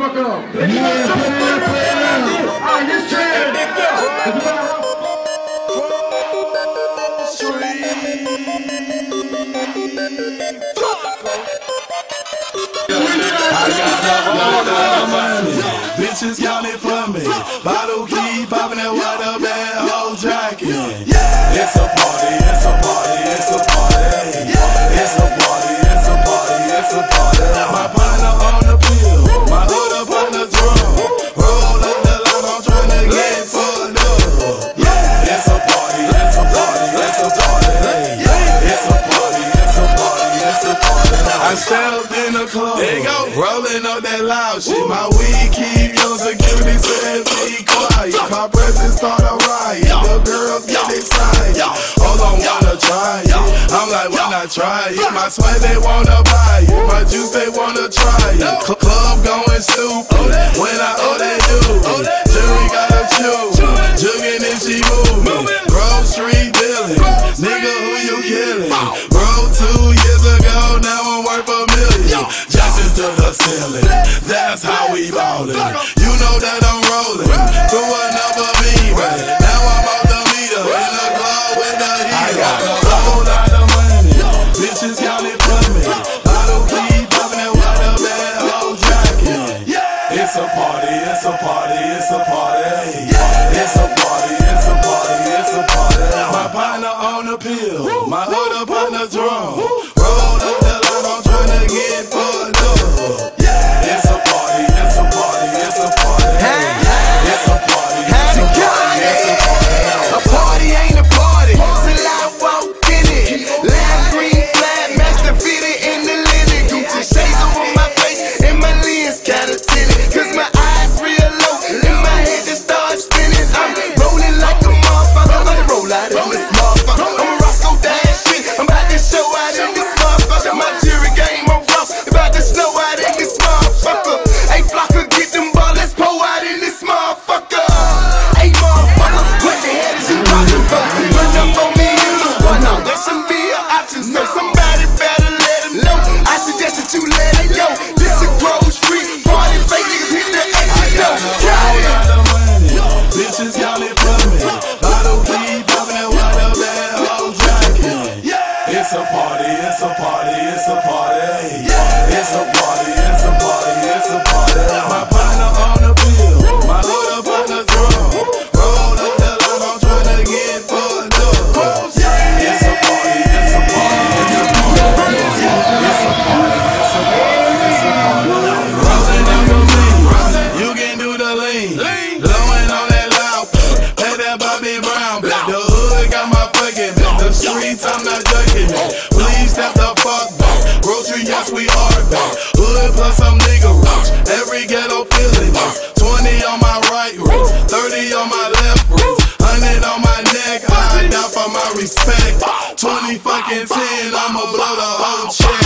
motherfucker up. Yeah, put it up, put it up. Alright, this jam. I got a lot of money. Bitches counting for me. Bottle keep popping that water, man. Whole jacket. Yeah, it's a party. It's a party. It's a party. It's a party. It's a party. It's a party. My partner on the pill. My hood up on the drum. Roll up the line. I'm trying to get fucked up. Yeah, it's a party. It's a party. It's a party. It's a party. It's a party. It's a party. I stepped in the club. There you go. Rolling up that loud shit. My weed keep your security says be quiet. My presence start a riot. The girls get excited. Hold on, wanna try it. I'm like, why not try it? My sway they wanna buy it. My juice they wanna try it. Club going stupid. When I owe that dude, jury gotta chew. Jugging and she moving. Grocery dealing. Nigga, who you killing? Bro, 2 years ago, now I'm worth a million. Jackson to the ceiling. That's how we ballin'. You know that I'm rollin' through another beam. Now I'm off the meter in the club with the heat. I got a whole lot of money. Bitches counting for me. Bottle keep poppin' that water, that whole jacket. It's a party. It's a party. It's a party. It's a party. It's a party. It's a party. My partner on the pill. My hood up on the drum. Roll up the line. I'm tryna get fucked up. It's a party. It's a party. It's a party. It's a party. It's a party. It's a party. A party ain't a party till I walk in it. Lime green flag, master fitted in the linen. Gucci shades over my face and my lens got a tinted. 'Cause my eyes real low and my head just start spinning. I'm rolling like a motherfucker. I'm about to roll out of this motherfucker. I'm a Roscoe Dash shit. I'm about to show out in this motherfucker. My jury game on Ross. About to snow out in this motherfucker. Hey, Blocker, get them ball. Let's pour out in this motherfucker. Hey, motherfucker, what the hell is you talking about? Run up on me in this one. No, that shouldn't be an option. So somebody better let him know. I suggest that you let it go. This a Grove Street party. Fake niggas hit the exit door. Got it. Bitches y'all it for me. Bottle keep poppin' that water, that whole jacket. It's a party, it's a party, it's a party. It's a party, it's a party, it's a party. My partner on the pill. My hood up on the drum. Roll up the line. I'm tryna get fucked up. It's a party, it's a party, it's a party. It's a party, it's a party, it's a party. Rollin' on your lean. You can do the lean. Blowin' on that loud. Play that Bobby Brown. The hood got my fucking back. The streets, I'm not ducking it. Please stop the fuck back. Grocery, yes, we are back. Hood plus some nigga rocks. Every ghetto feeling this. 20 on my right wrist, 30 on my left wrist, 100 on my neck. I die for my respect. 20 fucking 10, I'ma blow the whole check.